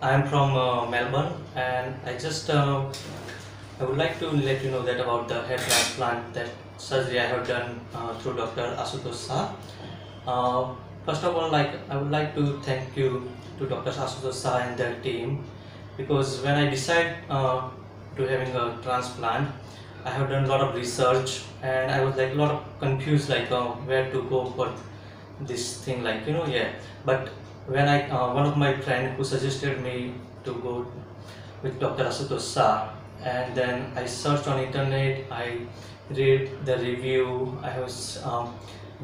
I am from Melbourne, and I would like to let you know that about the hair transplant that surgery I have done through Dr. Ashutosh Shah. First of all, I would like to thank you to Dr. Ashutosh Shah and their team, because when I decide to having a transplant, I have done a lot of research and I was a lot of confused where to go for this thing, but when I one of my friend who suggested me to go with Dr. Ashutosh Shah, and then I searched on internet, I read the review, I was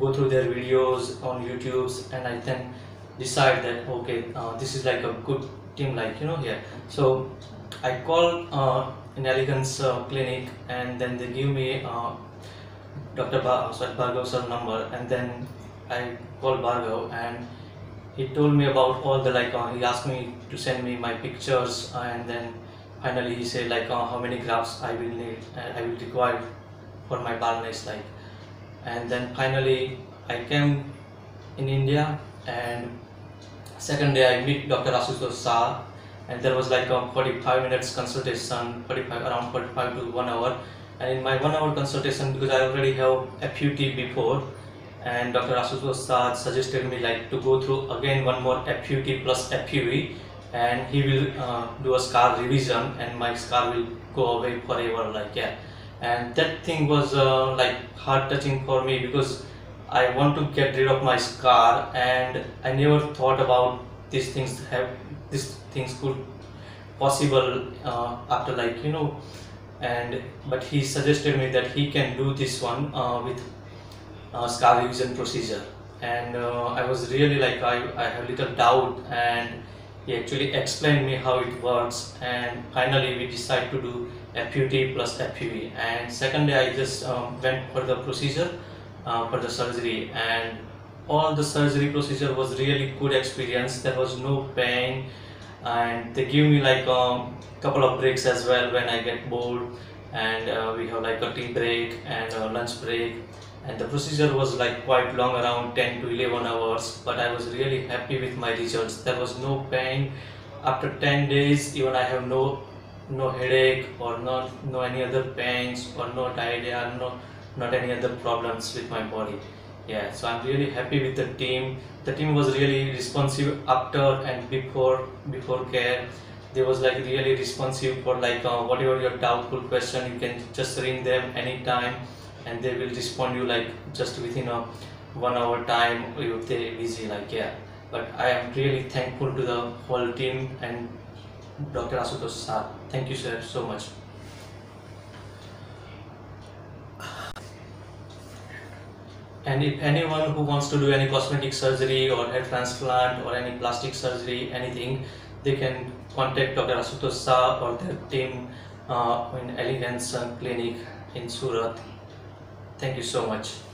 go through their videos on YouTube, and I then decide that okay, this is a good team, so I called in Elegance Clinic, and then they give me Dr. Bharagu sir number, and then I called Bharagu, and he told me about all the he asked me to send me my pictures, and then finally he said how many grafts I will need, I will require for my balance, and then finally I came in India, and second day I meet Dr. Ashutosh Shah, and there was a 45 minutes consultation, around 45 to 1 hour. And in my 1 hour consultation, because I already have FUT before, and Dr. Ashutosh Shah suggested me to go through again one more FUT plus FUE, and he will do a scar revision, and my scar will go away forever, and that thing was heart touching for me, because I want to get rid of my scar, and I never thought about these things could possible after but he suggested me that he can do this one with scar revision procedure, and I was really I have little doubt, and he actually explained me how it works, and finally we decided to do FUT plus FUE, and second day I just went for the procedure, for the surgery, and all the surgery procedure was really good experience. There was no pain, and they give me couple of breaks as well when I get bored, and we have a tea break and a lunch break, and the procedure was quite long, around 10 to 11 hours, but I was really happy with my results. There was no pain. After 10 days even I have no headache, or no any other pains, or no diarrhea, not any other problems with my body. Yeah, so I'm really happy with the team. The team was really responsive after and before care. They was really responsive for whatever your doubtful question, you can just ring them anytime, and they will respond you just within a 1 hour time if they're busy. But I am really thankful to the whole team and Dr. Ashutosh Shah. Thank you, sir, so much. And if anyone who wants to do any cosmetic surgery or hair transplant or any plastic surgery, anything, they can contact Dr. Ashutosh Shah or their team in Elegance Clinic in Surat. Thank you so much.